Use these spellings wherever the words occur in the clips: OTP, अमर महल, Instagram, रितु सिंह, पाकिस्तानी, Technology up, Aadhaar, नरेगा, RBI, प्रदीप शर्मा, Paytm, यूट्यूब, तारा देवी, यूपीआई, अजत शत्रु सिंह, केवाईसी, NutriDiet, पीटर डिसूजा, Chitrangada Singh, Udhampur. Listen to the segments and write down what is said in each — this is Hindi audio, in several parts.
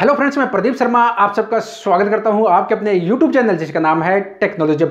हेलो फ्रेंड्स, मैं प्रदीप शर्मा आप सबका स्वागत करता हूं आपके अपने यूट्यूब चैनल जिसका नाम है टेक्नोलॉजी।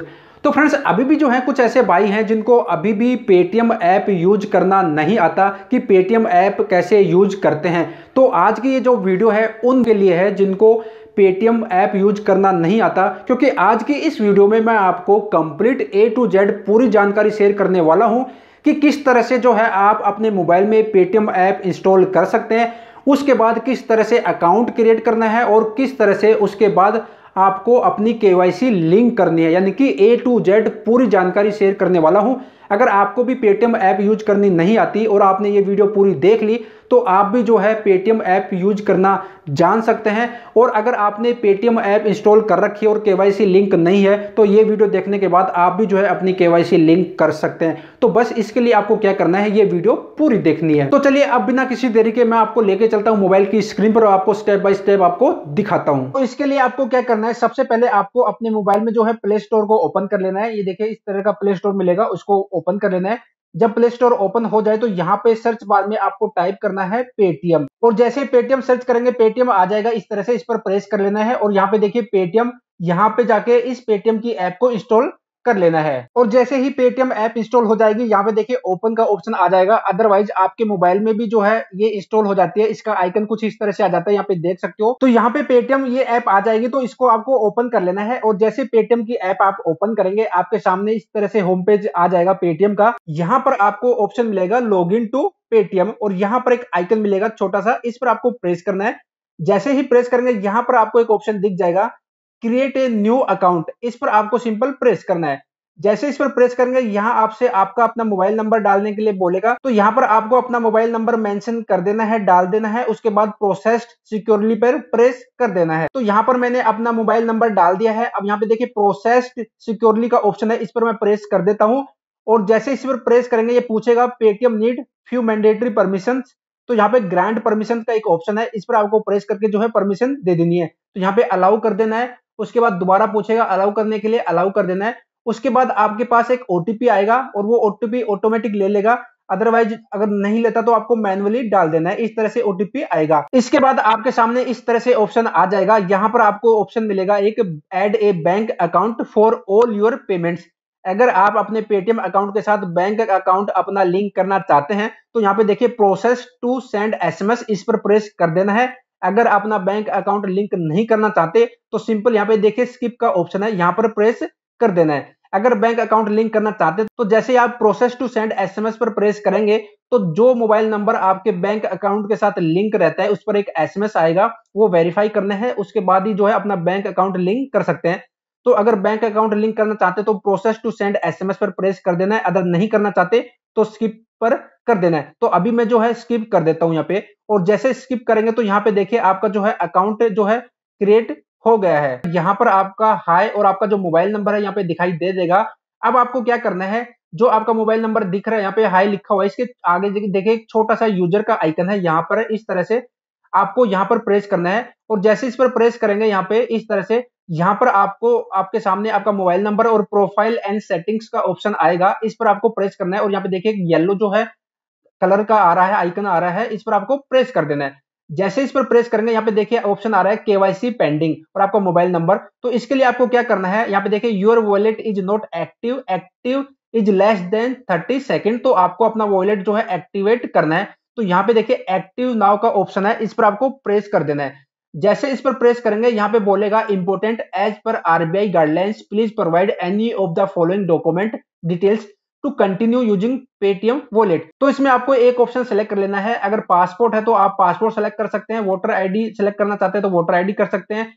तो फ्रेंड्स, अभी भी जो है कुछ ऐसे भाई हैं जिनको अभी भी पेटीएम ऐप यूज करना नहीं आता कि पेटीएम ऐप कैसे यूज करते हैं। तो आज की ये जो वीडियो है उनके लिए है जिनको पेटीएम ऐप यूज करना नहीं आता, क्योंकि आज की इस वीडियो में मैं आपको कंप्लीट A to Z पूरी जानकारी शेयर करने वाला हूँ कि किस तरह से जो है आप अपने मोबाइल में पेटीएम ऐप इंस्टॉल कर सकते हैं, उसके बाद किस तरह से अकाउंट क्रिएट करना है और किस तरह से उसके बाद आपको अपनी KYC लिंक करनी है, यानी कि A to Z पूरी जानकारी शेयर करने वाला हूं। अगर आपको भी पेटीएम ऐप यूज करनी नहीं आती और आपने ये वीडियो पूरी देख ली तो आप भी जो है पेटीएम ऐप यूज करना जान सकते हैं। और अगर आपने पेटीएम ऐप इंस्टॉल कर रखी है और KYC लिंक नहीं है तो ये वीडियो देखने के बाद आप भी जो है अपनी KYC लिंक कर सकते हैं। तो बस इसके लिए आपको क्या करना है, ये वीडियो पूरी देखनी है। तो चलिए अब बिना किसी देरी के मैं आपको लेके चलता हूँ मोबाइल की स्क्रीन पर और आपको स्टेप बाय स्टेप आपको दिखाता हूँ। तो इसके लिए आपको क्या करना है, सबसे पहले आपको अपने मोबाइल में जो है प्ले स्टोर को ओपन कर लेना है। ये देखिए इस तरह का प्ले स्टोर मिलेगा, उसको ओपन कर लेना है। जब प्ले स्टोर ओपन हो जाए तो यहाँ पे सर्च बार में आपको टाइप करना है पेटीएम, और जैसे ही पेटीएम सर्च करेंगे पेटीएम आ जाएगा। इस तरह से इस पर प्रेस कर लेना है और यहाँ पे देखिए पेटीएम, यहाँ पे जाके इस पेटीएम की ऐप को इंस्टॉल कर लेना है। और जैसे ही पेटीएम ऐप इंस्टॉल हो जाएगी यहाँ पे देखिए ओपन का ऑप्शन आ जाएगा। अदरवाइज आपके मोबाइल में भी जो है ये इंस्टॉल हो जाती है, इसका आइकन कुछ इस तरह से आ जाता है, यहाँ पे देख सकते हो। तो यहाँ पे पेटीएम ये ऐप आ जाएगी तो इसको आपको ओपन कर लेना है। और जैसे पेटीएम की ऐप आप ओपन करेंगे आपके सामने इस तरह से होम पेज आ जाएगा पेटीएम का। यहाँ पर आपको ऑप्शन मिलेगा लॉगिन टू पेटीएम और यहाँ पर एक आइकन मिलेगा छोटा सा, इस पर आपको प्रेस करना है। जैसे ही प्रेस करेंगे यहाँ पर आपको एक ऑप्शन दिख जाएगा क्रिएट ए न्यू अकाउंट, इस पर आपको सिंपल प्रेस करना है। जैसे इस पर प्रेस करेंगे यहाँ आपसे आपका अपना मोबाइल नंबर डालने के लिए बोलेगा, तो यहाँ पर आपको अपना मोबाइल नंबर मेंशन कर देना है, डाल देना है। उसके बाद प्रोसेस्ड सिक्योरली पर प्रेस कर देना है। तो यहाँ पर मैंने अपना मोबाइल नंबर डाल दिया है। अब यहाँ पे देखिए प्रोसेस्ड सिक्योरली का ऑप्शन है, इस पर मैं प्रेस कर देता हूँ। और जैसे इस पर प्रेस करेंगे ये पूछेगा Paytm need few mandatory permission, तो यहाँ पे ग्रांट परमिशन का एक ऑप्शन है, इस पर आपको प्रेस करके जो है परमिशन दे देनी है। तो यहाँ पे अलाउ कर देना है। उसके बाद दोबारा पूछेगा अलाउ करने के लिए, अलाउ कर देना है। उसके बाद आपके पास एक OTP आएगा और वो OTP ऑटोमेटिक ले लेगा, अदरवाइज अगर नहीं लेता तो आपको मैनुअली डाल देना है। इस तरह से OTP आएगा। इसके बाद आपके सामने इस तरह से ऑप्शन आ जाएगा, यहाँ पर आपको ऑप्शन मिलेगा एक add a bank account for all your payments. अगर आप अपने पेटीएम अकाउंट के साथ बैंक अकाउंट अपना लिंक करना चाहते हैं तो यहाँ पे देखिए प्रोसेस टू सेंड SMS, इस पर प्रेस कर देना है। अगर अपना बैंक अकाउंट लिंक नहीं करना चाहते तो सिंपल यहाँ पे देखिए स्किप का ऑप्शन है, यहाँ पर प्रेस कर देना है। अगर बैंक अकाउंट लिंक करना चाहते तो जैसे आप प्रोसेस टू सेंड SMS पर प्रेस करेंगे तो जो मोबाइल नंबर आपके बैंक अकाउंट के साथ लिंक रहता है उस पर एक SMS आएगा, वो वेरीफाई करना है। उसके बाद ही जो है अपना बैंक अकाउंट लिंक कर सकते हैं। तो अगर बैंक अकाउंट लिंक करना चाहते तो प्रोसेस टू सेंड SMS पर प्रेस कर देना है, अगर नहीं करना चाहते तो स्किप पर कर देना है। तो अभी मैं जो है स्किप कर देता हूं यहाँ पे। और जैसे स्किप करेंगे तो यहाँ पे देखिए आपका जो है अकाउंट जो है क्रिएट हो गया है। यहाँ पर आपका हाय और आपका जो मोबाइल नंबर है यहाँ पे दिखाई दे देगा। अब आपको क्या करना है, जो आपका मोबाइल नंबर दिख रहा है यहाँ पे हाय लिखा हुआ है, इसके आगे देखिए एक छोटा सा यूजर का आइकन है यहाँ पर, इस तरह से आपको यहाँ पर प्रेस करना है। और जैसे इस पर प्रेस करेंगे यहाँ पे इस तरह से यहाँ पर आपको आपके सामने आपका मोबाइल नंबर और प्रोफाइल एंड सेटिंग्स का ऑप्शन आएगा, इस पर आपको प्रेस करना है। और यहाँ पे देखिए येलो जो है कलर का आ रहा है आइकन आ रहा है, इस पर आपको प्रेस कर देना है। जैसे इस पर प्रेस करेंगे यहाँ पे देखिए ऑप्शन आ रहा है KYC पेंडिंग और आपका मोबाइल नंबर। तो इसके लिए आपको क्या करना है, यहाँ पे देखिए your wallet is not active, active is less than 30 second, तो आपको अपना वॉलेट जो है एक्टिवेट करना है। तो यहाँ पे देखिए एक्टिव नाउ का ऑप्शन है, इस पर आपको प्रेस कर देना है। जैसे इस पर प्रेस करेंगे यहाँ पे बोलेगा इंपोर्टेंट एज पर RBI guidelines please provide any of the following document details to continue using Paytm wallet. तो इसमें आपको एक ऑप्शन सेलेक्ट कर लेना है। अगर पासपोर्ट है तो आप पासपोर्ट सेलेक्ट कर सकते हैं, वोटर ID सेलेक्ट करना चाहते हैं तो वोटर ID कर सकते हैं,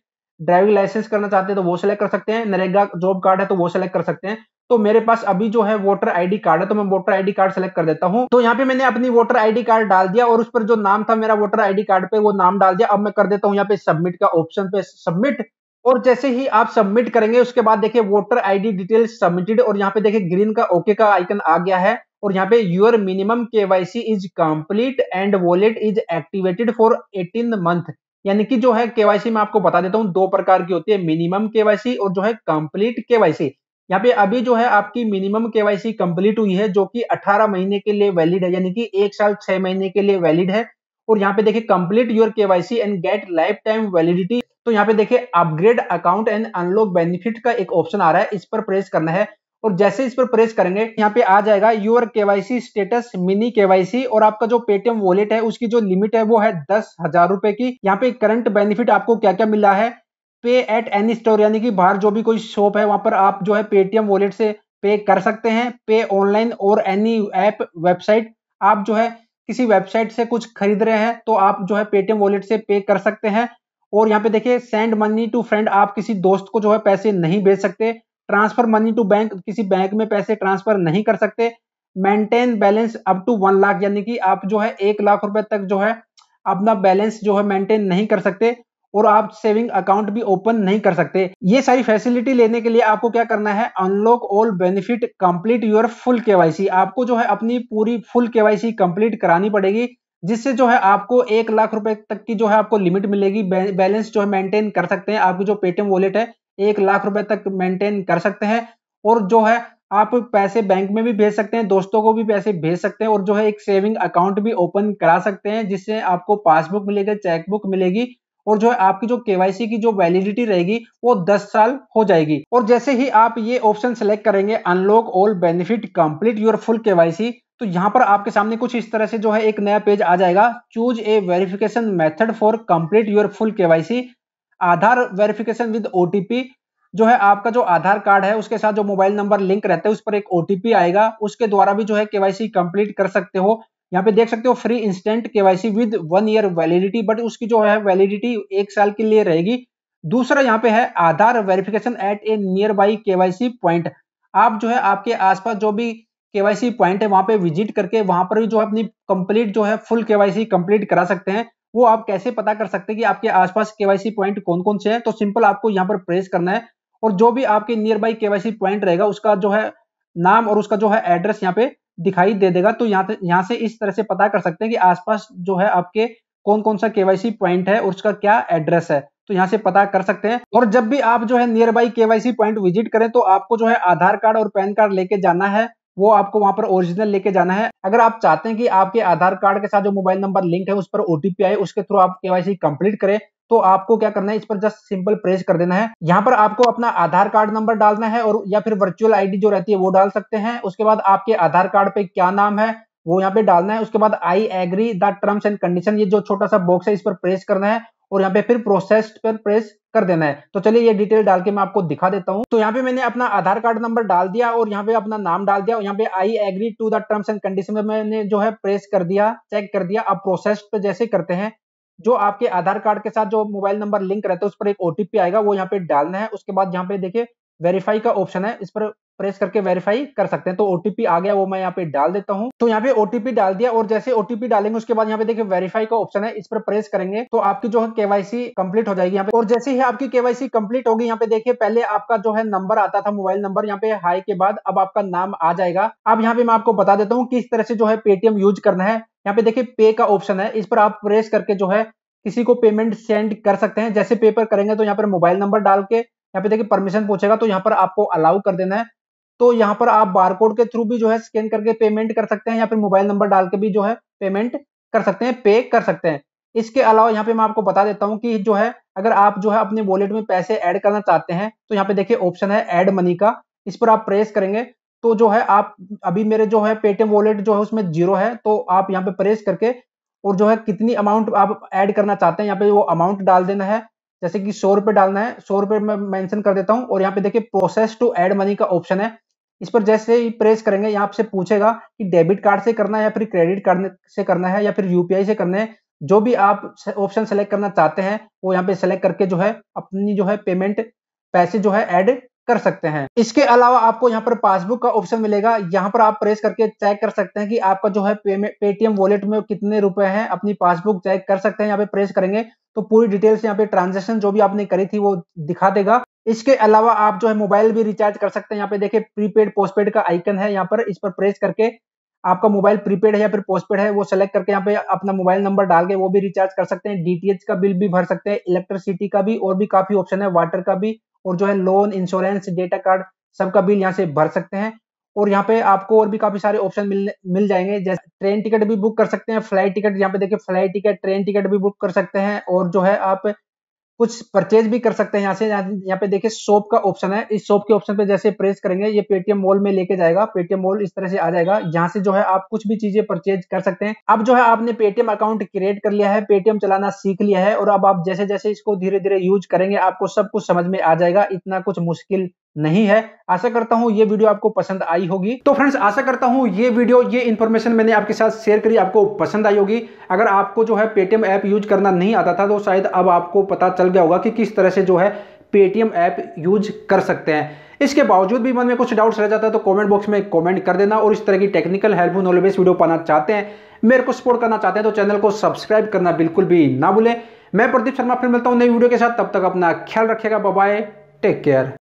ड्राइविंग लाइसेंस करना चाहते हैं तो वो सेलेक्ट कर सकते हैं, नरेगा जॉब कार्ड है तो वो सेलेक्ट कर सकते हैं। तो मेरे पास अभी जो है वोटर ID कार्ड है तो मैं वोटर ID कार्ड सेलेक्ट कर देता हूं। तो यहाँ पे मैंने अपनी वोटर ID कार्ड डाल दिया और उस पर जो नाम था मेरा वोटर ID कार्ड पे वो नाम डाल दिया। अब मैं कर देता हूँ यहाँ पे सबमिट का ऑप्शन पे सबमिट। और जैसे ही आप सबमिट करेंगे उसके बाद देखिए वोटर ID डिटेल सबमिटेड और यहाँ पे देखिए ग्रीन का ओके का आइकन आ गया है। और यहाँ पे your minimum KYC is complete and wallet is activated for 18 month, यानी कि जो है KYC में आपको बता देता हूँ दो प्रकार की होती है, मिनिमम KYC और जो है कंप्लीट KYC। यहाँ पे अभी जो है आपकी मिनिमम KYC कंप्लीट हुई है जो कि 18 महीने के लिए वैलिड है, यानी कि 1 साल 6 महीने के लिए वैलिड है। और यहाँ पे देखिए complete your केवाईसी and get life time validity. तो यहाँ पे देखिए upgrade account and unlock benefit का एक ऑप्शन आ रहा है, इस पर प्रेस करना है। और जैसे इस पर प्रेस करेंगे यहाँ पे आ जाएगा your केवाईसी status, mini केवाईसी, और आपका जो पेटीएम वॉलेट है उसकी जो लिमिट है वो है 10,000 रुपए की। यहाँ पे करंट बेनिफिट आपको क्या क्या मिला है, पे एट एनी स्टोर, यानी कि बाहर जो भी कोई शॉप है वहां पर आप जो है पेटीएम वॉलेट से पे कर सकते हैं। पे ऑनलाइन और एनी ऐप वेबसाइट, आप जो है किसी वेबसाइट से कुछ खरीद रहे हैं तो आप जो है पेटीएम वॉलेट से पे कर सकते हैं। और यहाँ पे देखिए सेंड मनी टू फ्रेंड, आप किसी दोस्त को जो है पैसे नहीं भेज सकते। ट्रांसफर मनी टू बैंक, किसी बैंक में पैसे ट्रांसफर नहीं कर सकते। Maintain balance up to 1 lakh, यानी कि आप जो है 1 लाख रुपए तक जो है अपना बैलेंस जो है मेंटेन नहीं कर सकते। और आप सेविंग अकाउंट भी ओपन नहीं कर सकते। ये सारी फैसिलिटी लेने के लिए आपको क्या करना है, unlock all benefit complete your full केवाईसी, आपको जो है अपनी पूरी फुल केवाईसी कंप्लीट करानी पड़ेगी, जिससे जो है आपको 1 लाख रुपए तक की जो है आपको लिमिट मिलेगी। बैलेंस जो है मेंटेन कर सकते हैं, आपकी जो पेटीएम वॉलेट है 1 लाख रुपए तक मेंटेन कर सकते हैं। और जो है आप पैसे बैंक में भी भेज सकते हैं, दोस्तों को भी पैसे भेज सकते हैं, और जो है एक सेविंग अकाउंट भी ओपन करा सकते हैं, जिससे आपको पासबुक मिलेगी, चेकबुक मिलेगी, और जो है आपकी जो केवाईसी की जो वैलिडिटी रहेगी वो 10 साल हो जाएगी। और जैसे ही आप ये ऑप्शन सेलेक्ट करेंगे, unlock all benefit complete your full केवाईसी, तो यहाँ पर आपके सामने कुछ इस तरह से जो है एक नया पेज आ जाएगा। Choose a verification method for complete your full केवाईसी, Aadhaar verification with OTP, जो है आपका जो आधार कार्ड है उसके साथ जो मोबाइल नंबर लिंक रहता है उस पर एक ओटीपी आएगा, उसके द्वारा भी जो है केवाईसी कंप्लीट कर सकते हो। यहाँ पे देख सकते हो free instant केवाईसी with 1 year validity, but उसकी जो है वैलिडिटी 1 साल के लिए रहेगी। दूसरा यहाँ पे है Aadhaar verification at a nearby केवाईसी point, आप जो है आपके आसपास जो भी केवाईसी पॉइंट है वहां पे विजिट करके वहां पर भी जो है अपनी कंप्लीट जो है फुल केवाईसी कंप्लीट करा सकते हैं। वो आप कैसे पता कर सकते हैं कि आपके आसपास केवाईसी पॉइंट कौन कौन से हैं, तो सिंपल आपको यहाँ पर प्रेस करना है और जो भी आपके नियर बाई केवाईसी पॉइंट रहेगा उसका जो है नाम और उसका जो है एड्रेस यहाँ पे दिखाई दे देगा। तो यहाँ से इस तरह से पता कर सकते हैं कि आसपास जो है आपके कौन कौन सा केवाईसी पॉइंट है और उसका क्या एड्रेस है, तो यहाँ से पता कर सकते हैं। और जब भी आप जो है nearby केवाईसी point visit करें तो आपको जो है आधार कार्ड और पैन कार्ड लेके जाना है, वो आपको वहां पर ओरिजिनल लेके जाना है। अगर आप चाहते हैं कि आपके आधार कार्ड के साथ जो मोबाइल नंबर लिंक है उस पर ओटीपी आए, उसके थ्रू आप केवाईसी कंप्लीट करें, तो आपको क्या करना है, इस पर जस्ट सिंपल प्रेस कर देना है। यहाँ पर आपको अपना आधार कार्ड नंबर डालना है और या फिर वर्चुअल आईडी जो रहती है वो डाल सकते हैं। उसके बाद आपके आधार कार्ड पे क्या नाम है वो यहाँ पे डालना है। उसके बाद I agree the terms and condition, ये जो छोटा सा बॉक्स है इस पर प्रेस करना है और यहाँ पे फिर प्रोसेस पर प्रेस कर देना है। तो चलिए ये डिटेल डाल के मैं आपको दिखा देता हूँ। तो यहाँ पे मैंने अपना आधार कार्ड नंबर डाल दिया और यहाँ पे अपना नाम डाल दिया और यहाँ पे I agree to the terms and condition में मैंने जो है प्रेस कर दिया, चेक कर दिया। अब प्रोसेस पे जैसे करते हैं, जो आपके आधार कार्ड के साथ जो मोबाइल नंबर लिंक रहता है उस पर एक ओटीपी आएगा, वो यहाँ पे डालना है। उसके बाद यहाँ पे देखिए वेरीफाई का ऑप्शन है, इस पर प्रेस करके वेरीफाई कर सकते हैं। तो ओटीपी आ गया, वो मैं यहाँ पे डाल देता हूँ। तो यहाँ पे ओटीपी डाल दिया और जैसे ओटीपी डालेंगे उसके बाद यहाँ पे देखिए वेरीफाई का ऑप्शन है, इस पर प्रेस करेंगे तो आपकी जो है केवाईसी कंप्लीट हो जाएगी यहाँ पे। और जैसे ही आपकी केवाईसी कंप्लीट होगी, यहाँ पे देखिए पहले आपका जो है नंबर आता था मोबाइल नंबर, यहाँ पे हाई के बाद अब आपका नाम आ जाएगा। अब यहाँ पे मैं आपको बता देता हूँ किस तरह से जो है पेटीएम यूज करना है। यहाँ पे देखिए पे का ऑप्शन है, इस पर आप प्रेस करके जो है किसी को पेमेंट सेंड कर सकते हैं। जैसे पे पर करेंगे तो यहाँ पर मोबाइल नंबर डाल के यहाँ पे देखिए परमिशन पूछेगा, तो यहाँ पर आपको अलाउ कर देना है। तो यहाँ पर आप बारकोड के थ्रू भी जो है स्कैन करके पेमेंट कर सकते हैं या फिर मोबाइल नंबर डाल के भी जो है पेमेंट कर सकते हैं, पे कर सकते हैं। इसके अलावा यहाँ पे मैं आपको बता देता हूँ कि जो है अगर आप जो है अपने वॉलेट में पैसे ऐड करना चाहते हैं तो यहाँ पे देखिए ऑप्शन है ऐड मनी का, इस पर आप प्रेस करेंगे तो जो है आप अभी मेरे जो है पेटीएम वॉलेट जो है उसमें 0 है, तो आप यहाँ पे प्रेस करके और जो है कितनी अमाउंट आप ऐड करना चाहते हैं यहाँ पे वो अमाउंट डाल देना है। जैसे कि 100 रुपए डालना है, 100 रुपए मैं मेंशन कर देता हूँ। और यहाँ पे देखिए प्रोसेस टू ऐड मनी का ऑप्शन है, इस पर जैसे ही प्रेस करेंगे यहाँ आपसे पूछेगा कि डेबिट कार्ड से करना है या फिर क्रेडिट कार्ड से करना है या फिर यूपीआई से करना है। जो भी आप ऑप्शन सेलेक्ट करना चाहते हैं वो यहाँ पे सेलेक्ट करके जो है अपनी जो है पेमेंट पैसे जो है ऐड कर सकते हैं। इसके अलावा आपको यहाँ पर पासबुक का ऑप्शन मिलेगा, यहाँ पर आप प्रेस करके चेक कर सकते हैं कि आपका जो है पेटीएम वॉलेट में कितने रुपए हैं, अपनी पासबुक चेक कर सकते हैं। यहाँ पे प्रेस करेंगे तो पूरी डिटेल्स यहाँ पे ट्रांजैक्शन जो भी आपने करी थी वो दिखा देगा। इसके अलावा आप जो है मोबाइल भी रिचार्ज कर सकते हैं, यहाँ पे देखिए प्रीपेड पोस्टपेड का आइकन है, यहाँ पर इस पर प्रेस करके आपका मोबाइल प्रीपेड है या फिर पोस्टपेड है वो सेलेक्ट करके यहाँ पे अपना मोबाइल नंबर डाल के वो भी रिचार्ज कर सकते हैं। डीटीएच का बिल भी भर सकते हैं, इलेक्ट्रिसिटी का भी, और भी काफी ऑप्शन है, वाटर का भी, और जो है लोन, इंश्योरेंस, डेटा कार्ड सबका बिल यहाँ से भर सकते हैं। और यहाँ पे आपको और भी काफी सारे ऑप्शन मिल जाएंगे, जैसे ट्रेन टिकट भी बुक कर सकते हैं, फ्लाइट टिकट, यहाँ पे देखिए फ्लाइट टिकट, ट्रेन टिकट भी बुक कर सकते हैं, और जो है आप कुछ परचेज भी कर सकते हैं यहाँ से। यहाँ पे देखिए शॉप का ऑप्शन है, इस शॉप के ऑप्शन पे जैसे प्रेस करेंगे ये पेटीएम मॉल में लेके जाएगा, पेटीएम मॉल इस तरह से आ जाएगा। यहाँ से जो है आप कुछ भी चीजें परचेज कर सकते हैं। अब जो है आपने पेटीएम अकाउंट क्रिएट कर लिया है, पेटीएम चलाना सीख लिया है, और अब आप जैसे जैसे इसको धीरे धीरे यूज करेंगे आपको सब कुछ समझ में आ जाएगा, इतना कुछ मुश्किल नहीं है। आशा करता हूँ ये वीडियो आपको पसंद आई होगी। तो फ्रेंड्स आशा करता हूँ ये वीडियो, ये इन्फॉर्मेशन मैंने आपके साथ शेयर करी, आपको पसंद आई होगी। अगर आपको जो है पेटीएम ऐप यूज करना नहीं आता था तो शायद अब आपको पता चल गया होगा कि किस तरह से जो है पेटीएम ऐप यूज कर सकते हैं। इसके बावजूद भी मन में कुछ डाउट्स रह जाता है तो कमेंट बॉक्स में कमेंट कर देना, और इस तरह की technical helpful knowledge based video पाना चाहते हैं, मेरे को सपोर्ट करना चाहते हैं तो चैनल को सब्सक्राइब करना बिल्कुल भी ना भूलें। मैं प्रदीप शर्मा फिर मिलता हूँ नई वीडियो के साथ, तब तक अपना ख्याल रखिएगा, बाय बाय, टेक केयर।